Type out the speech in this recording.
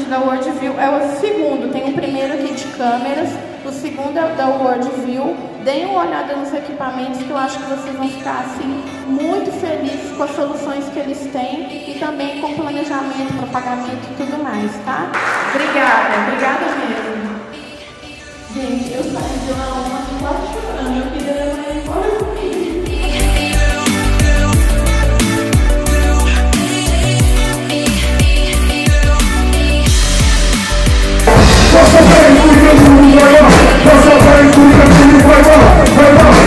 gente, da Worldview é o segundo. Tem o primeiro aqui de câmeras, o segundo é o da Worldview. Deem uma olhada nos equipamentos, que eu acho que vocês vão ficar assim muito felizes com as soluções que eles têm e também com planejamento, propagamento e tudo mais, tá? Obrigada, obrigada mesmo. Gente, eu saí de uma aula quase chorando, eu queria levar embora comigo. Você vai incluir, vai lá, vai lá.